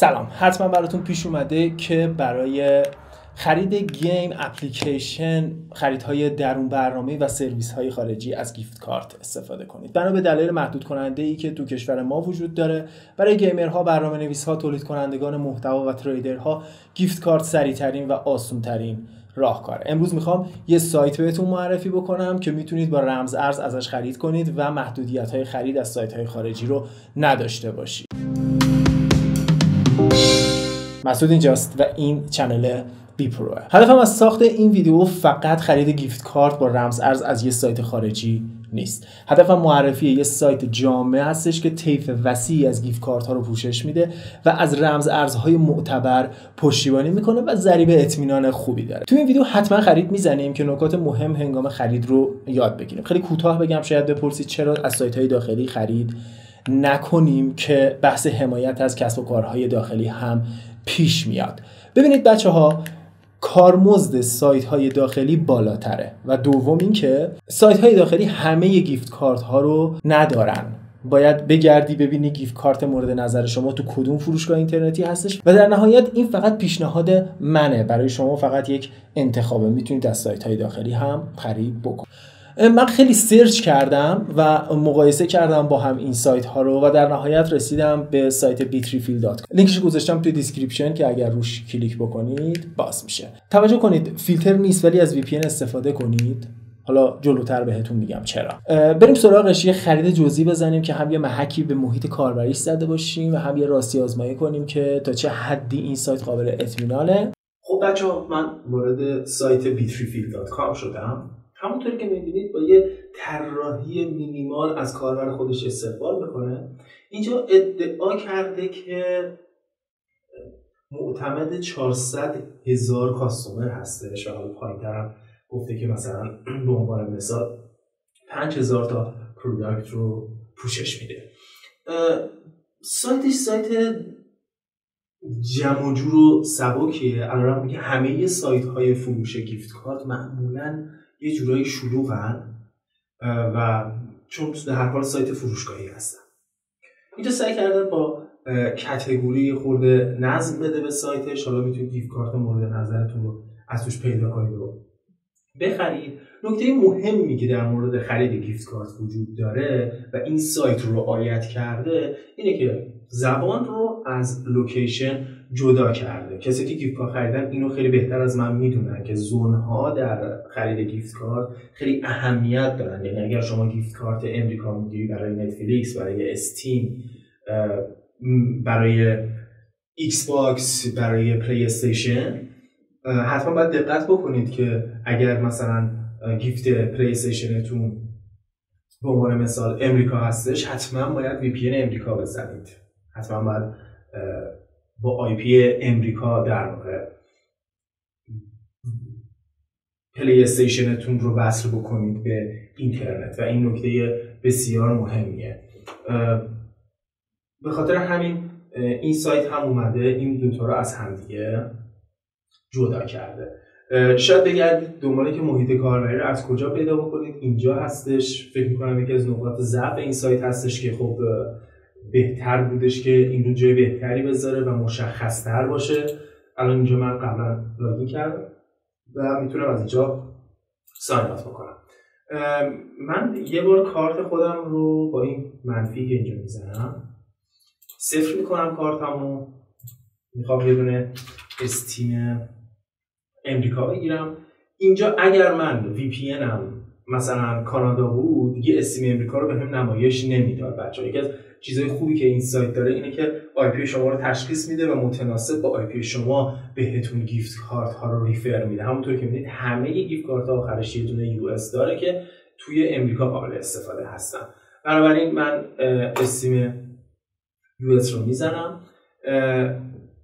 سلام، حتما براتون پیش اومده که برای خرید گیم، اپلیکیشن، خریدهای درون برنامه و سرویس‌های خارجی از گیفت کارت استفاده کنید. بنا به دلایل محدود کننده ای که تو کشور ما وجود داره، برای گیمرها، برنامه‌نویس‌ها، تولید کنندگان محتوا و تریدرها گیفت کارت سریع‌ترین و آسان‌ترین راهکاره. امروز میخوام یه سایت بهتون معرفی بکنم که میتونید با رمز ارز ازش خرید کنید و محدودیت‌های خرید از سایت‌های خارجی رو نداشته باشید. مسعود اینجاست و این چنل بی‌پرو. هدفم از ساخت این ویدیو فقط خرید گیفت کارت با رمز ارز از یه سایت خارجی نیست. هدفم معرفی یه سایت جامع هستش که طیف وسیعی از گیفت کارت ها رو پوشش میده و از رمز ارزهای معتبر پشتیبانی میکنه و ضریب اطمینان خوبی داره. تو این ویدیو حتما خرید میزنیم که نکات مهم هنگام خرید رو یاد بگیریم. خیلی کوتاه بگم، شاید بپرسید چرا از سایت های داخلی خرید نکنیم که بحث حمایت از کسب و کارهای داخلی هم پیش میاد. ببینید بچه ها، کارمزد سایت های داخلی بالاتره و دوم اینکه سایت های داخلی همه گیفت کارت ها رو ندارن. باید بگردی ببینی گیفت کارت مورد نظر شما تو کدوم فروشگاه اینترنتی هستش و در نهایت این فقط پیشنهاد منه، برای شما فقط یک انتخابه. میتونید از سایت های داخلی هم خرید بکنید. من خیلی سرچ کردم و مقایسه کردم با هم این سایت ها رو و در نهایت رسیدم به سایت bitrefill.com. لینکش گذاشتم توی دیسکریپشن که اگر روش کلیک بکنید باز میشه. توجه کنید، فیلتر نیست ولی از VPN استفاده کنید. حالا جلوتر بهتون میگم چرا. بریم سراغش. یه خرید جزئی بزنیم که هم یه محکی به محیط کاربریش زده باشیم و هم یه راستی آزمایی کنیم که تا چه حدی این سایت قابل اطمینانه. خب بچه‌ها، من وارد سایت bitrefill.com شدم. همونطوری که میبینید با یه طراحی مینیمال از کاربر خودش استقبال میکنه. اینجا ادعا کرده که معتمد 400,000 کاستومر هستش و حالا پایین‌تر هم گفته که مثلا به عنوان مثال 5,000 تا پروداکت رو پوشش میده. سایتش سایت جمع و جور و سبکیه، علاوه بر که همه سایت های فروش گیفت کارت معمولاً یه جورایی شلوغن و چون در هر حال سایت فروشگاهی هستن. اینجا سعی کردن با کتگوری خورده نظم بده به سایتش. حالا میتونید گیفت کارت مورد نظرتون رو از توش پیدا کنید و بخرید. نکته مهمی که در مورد خرید گیفت کارت وجود داره و این سایت رو رعایت کرده اینه که زبان رو از لوکیشن جدا کرده. کسی که گیفت کارت خریدن اینو خیلی بهتر از من میدونن که زونها در خرید گیفت کارت خیلی اهمیت دارن. یعنی اگر شما گیفت کارت امریکا میگیری برای نتفلیکس، برای استیم، برای ایکس باکس، برای پلی استیشن، حتما باید دقت بکنید که اگر مثلا گیفت پلی استیشنتون به عنوان مثال امریکا هستش، حتما باید VPN امریکا بزنید. حتما باید با IP امریکا در واقع پلی استیشنتون رو وصل بکنید به اینترنت و این نکته بسیار مهمیه. به خاطر همین این سایت هم اومده این دوتا رو از همدیگه جدا کرده. شاید بگردید دنباله که محیط کاربری رو از کجا پیدا بکنید. اینجا هستش. فکر می‌کنم یکی از نقاط ضعف این سایت هستش که خب بهتر بودش که این رو جای بهتری بذاره و مشخص‌تر باشه. الان اینجا من قبلا لاگین کردم و میتونم از اینجا ساین آت بکنم. من یه بار کارت خودم رو با این منفی که اینجا میزنم صفر میکنم کارتمو. میخوام یه دونه استیم امریکا بگیرم. اینجا اگر من VPN هم مثلا کانادا بود دیگه استیم امریکا رو به هم نمایش نمیداد. بچه‌ها، یکی از چیزای خوبی که این سایت داره اینه که IP شما رو تشخیص میده و متناسب با IP شما بهتون گیفت کارت ها رو ریفر میده. همونطور که میدید همه گیفت کارت ها آخرش یه دونه US داره که توی امریکا قابل استفاده هستن. بنابراین من استیم US رو میزنم.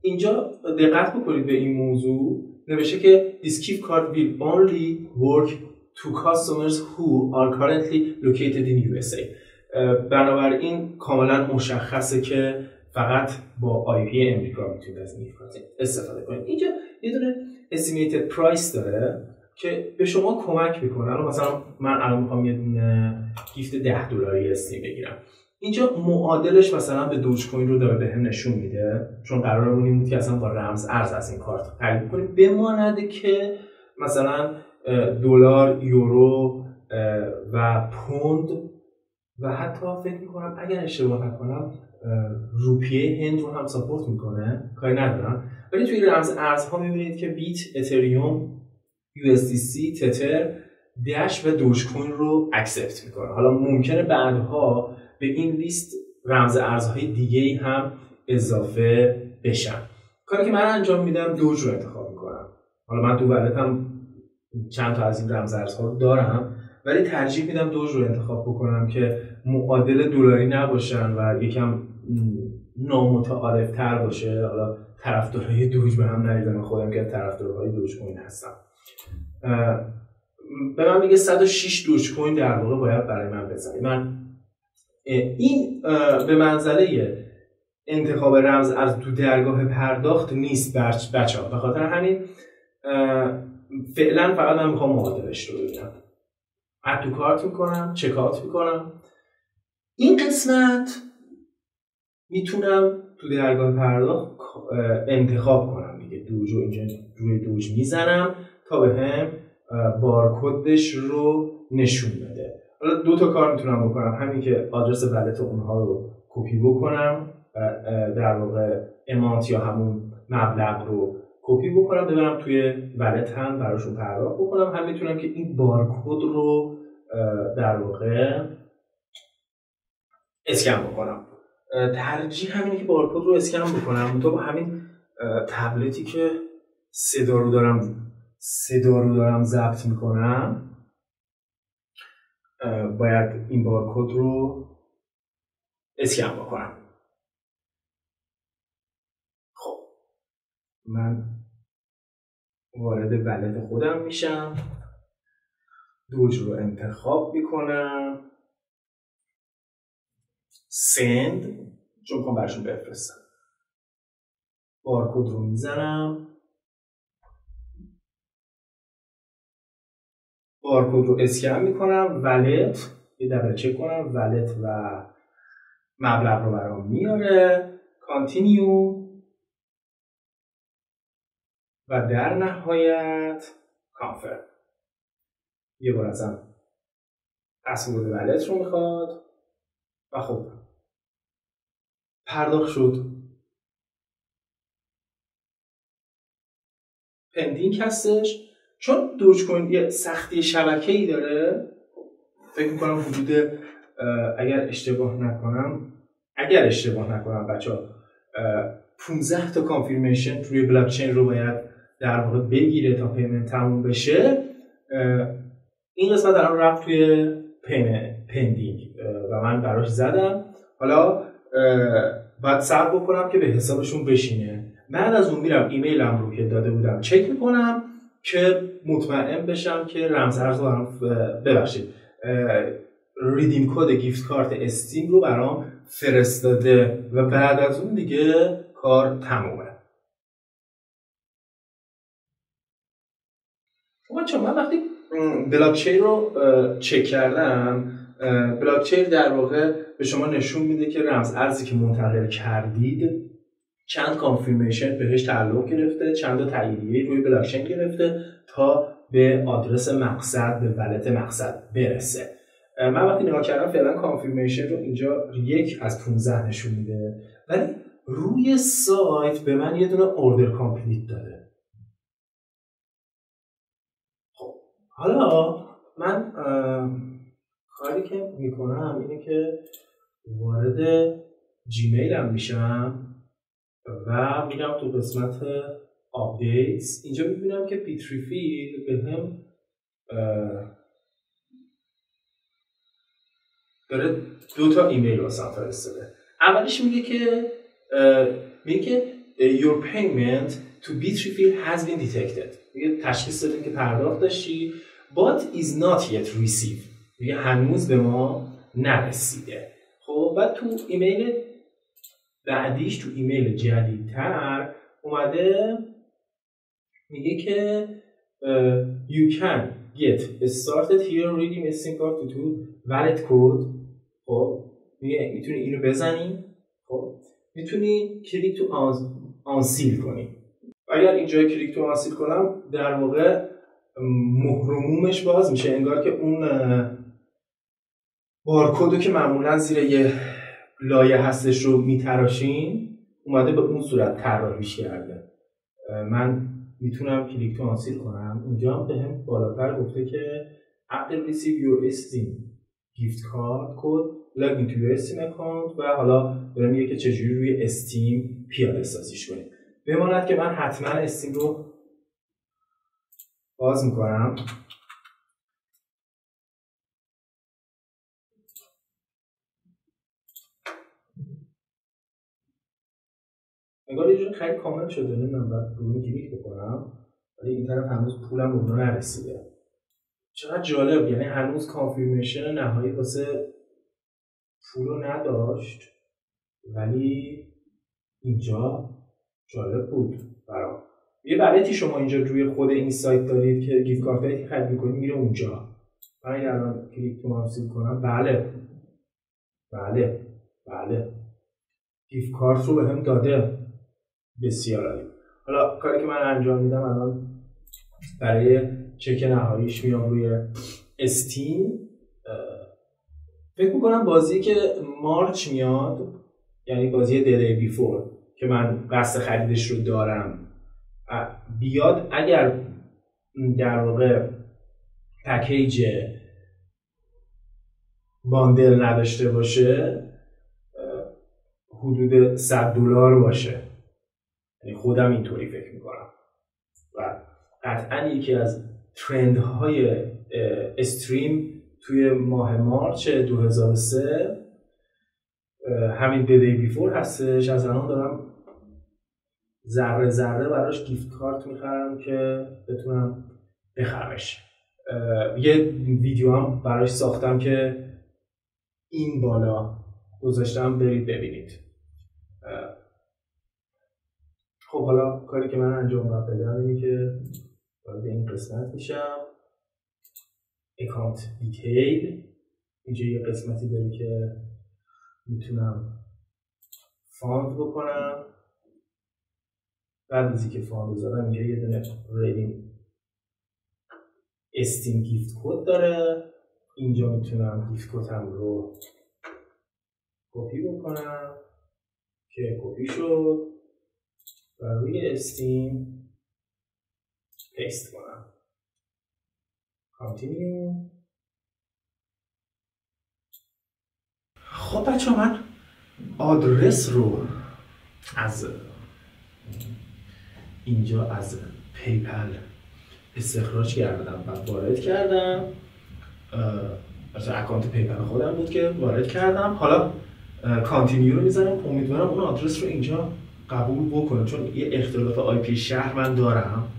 اینجا دقت بکنید به این موضوع. نوشته که this gift card will only work to customers who are currently located in USA. بنابراین کاملا مشخصه که فقط با IP امریکا میتونید از این استفاده کنید. اینجا یه دونه estimated price داره که به شما کمک میکنه. مثلا من الان میخوام یه دونه گیفت $10 استیم بگیرم. اینجا معادلش مثلا به دوج کوین رو داره بهم نشون میده، چون قرارمون این بود که اصلا با رمز ارز از این کارت خرید کنیم، بمانده که مثلا دلار، یورو و پوند و حتی فکر میکنم اگر اشتباه نکنم روپیه هند رو هم ساپورت میکنه، کاری ندارم. ولی توی رمز ارزها میبینید که بیت، اتریوم، USDC، تتر، دش و دوج کوین رو اکسپت میکنه. حالا ممکنه بعدها به این لیست رمز ارزهای دیگه‌ای هم اضافه بشن. کاری که من انجام میدم دوج رو انتخاب میکنم. حالا من تو ولتم چند تا از این رمز ارزها رو دارم، ولی ترجیح میدم دوج رو انتخاب بکنم که معادل دلاری نباشن و یکم نامتعارفتر باشه. حالا طرفدارای دوج به هم نریزم، خودم که طرفدارای دوج کوین هستم. به من میگه 106 دوج کوین در واقع باید برای من بزنید. من این به منزله انتخاب رمز از تو درگاه پرداخت نیست بچه‌ها، به خاطر همین فعلا فقط من میخوام معادلش رو ببینم. اد تو کارت میکنم، چکات میکنم. این قسمت میتونم تو درگاه پرداخت انتخاب کنم دیگه. دوج رو اینجا روی دوج میزنم تا به هم بارکدش رو نشون بده. حالا دو تا کار میتونم بکنم، همین که آدرس ولت اونها رو کپی بکنم، در واقع امانت یا همون مبلغ رو کپی بکنم ببرم توی ولت هم براشون پرداخت بکنم، هم میتونم که این بارکد رو در واقع اسکن بکنم. ترجیح همینه که بارکد رو اسکن بکنم. تو با همین تبلتی که صدا رو دارم ضبط میکنم باید این بارکد رو اسکن بکنم. خب من وارد ولت خودم میشم، دوج رو انتخاب میکنم، سند چون میخوام برشون بفرستم، بارکد رو میزنم، بارکد رو اسکن میکنم، ولت یه دبل چک کنم، ولت و مبلغ رو برام میاره، کانتینیو و در نهایت کانفرم. یه بار ازم پسورد ولت رو میخواد و خب پرداخت شد. پندینگ هستش. چون دوج کوین یه سختی شبکه‌ای داره، فکر می‌کنم حدود اگر اشتباه نکنم بچه‌ها 15 تا کانفرمیشن روی بلاک چین رو باید در واقع بگیره تا پیمنت تموم بشه. این قسمت الان رفت توی پندینگ و من براش زدم. حالا باید صبر بکنم که به حسابشون بشینه. بعد از اون میرم ایمیلم رو که داده بودم چک می‌کنم که مطمئن بشم که رمز ارز رو برام ببخشید ریدیم کد گیفت کارت استیم رو برام فرستاده و بعد از اون دیگه کار تمومه. بچه‌ها من وقتی بلاکچین رو چک کردم، بلاکچین در واقع به شما نشون میده که رمز ارزی که منتقل کردید چند کانفرمیشن بهش تعلق گرفته، چند تا تاییدیه روی بلاکچین گرفته تا به آدرس مقصد، به ولت مقصد برسه. من وقتی نگاه کردم فعلا کانفرمیشن رو اینجا 1 از 15 نشون میده، ولی روی سایت به من یه دونه اوردر کامپلیت داده. خب حالا من کاری که میکنم اینه که وارد جیمیلم میشم و میرم تو قسمت آپدیتس. اینجا میبینم که بیتریفیل به هم داره 2 تا ایمیل واسم فرستاده. اولیش میگه که your payment to bitrefill has been detected. میگه تشخیص دادیم که پرداخت داشتی but is not yet received. میگه هنوز به ما نرسیده. خب بعد تو ایمیل بعدیش، تو ایمیل جدیدتر اومده میگه که you can get started here reading a SIM card to wallet code. خب میتونی اینو بزنی، خب میتونی کلیک تو آنسیل کنی. اگر اینجا کلیک تو آنسیل کنم در واقع مهرمومش باز میشه، انگار که اون بارکدو که معمولا زیر یه لایه هستش رو میتراشین اومده به اون صورت طراحیش کرده. من میتونم کلیک تو آنسیل کنم. اینجا هم بهم بالاتر گفته که after receive your Steam gift card code log into your Steam account و حالا داره میگه که چجوری روی استیم پیاده سازیش کنیم. بماند که من حتما استیم رو باز میکنم. انگار یه جور خیلی کامل شده، نمیدونم باید روی کلیک بکنم، ولی این طرف هنوز پولم به اونا نرسیده. چقدر جالب، یعنی هنوز کانفیرمیشن نهایی واسه پول رو نداشت، ولی اینجا جالب بود برام. یه بلتی شما اینجا روی خود این سایت دارید که گیف کارت هایی خرید میکنید میره اونجا. من این الان کلیک تو آنسیل کنم، بله بله بله گیف کارت رو به هم داده. بسیار عالی. حالا کاری که من انجام میدم الان برای چک نهاییش میام روی استیم. فکر میکنم بازی که مارچ میاد، یعنی بازی دی بیفور که من قصد خریدش رو دارم بیاد، اگر در واقع پکیج باندل نداشته باشه حدود $100 باشه، یعنی خودم اینطوری فکر میکنم. و قطعا یکی از ترندهای استریم توی ماه مارچ 2003 همین دی بیفور هستش. از الان دارم ذره ذره براش گیفت کارت میخرم که بتونم بخرمش. یه ویدیو هم براش ساختم که این بالا گذاشتم، برید ببینید. خب حالا کاری که من انجام بدم اینه که وارد این قسمت میشم، اکانت دیتیل. اینجا یه قسمتی داره که میتونم فاند بکنم. بعد از اینکه فاند زدم اینجا یه دونه ریدینگ استیم گیفت کد داره. اینجا میتونم گیفت کدم رو کپی بکنم که کپی شد و روی استیم پیست کنم. Continue. خب بچه ها، من آدرس رو از اینجا از پیپل استخراج کردم و وارد کردم. از اکانت پیپل خودم بود که وارد کردم. حالا کانتینیو رو میزنم، امیدوارم اون آدرس رو اینجا قبول بکنه، چون یه اختلاف آی پی شهر من دارم.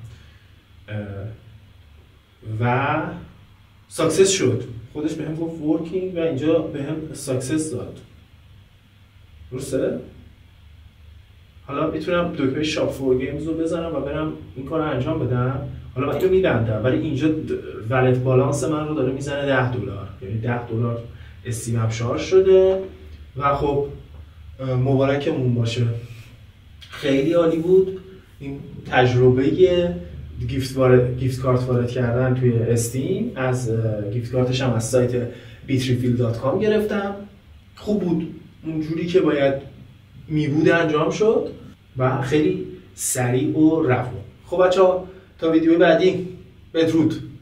و ساکسس شد، خودش به هم گفت ورکینگ و اینجا به هم ساکسس داد. درسته؟ حالا میتونم دکمه شاپ فور گیمز رو بزنم و برم این کار رو انجام بدم. حالا من اینو میبندم، ولی اینجا ولت بالانس من رو داره میزنه $10، یعنی $10 استیمم شارژ شده. و خب مبارکمون باشه، خیلی عالی بود این تجربه گیفت کارت وارد کردن توی استیم. از گیفت کارتش هم از سایت bitrefill.com گرفتم. خوب بود، اونجوری که باید میبود انجام شد و خیلی سریع و رفت. خب بچه ها، تا ویدیو بعدی، بدرود.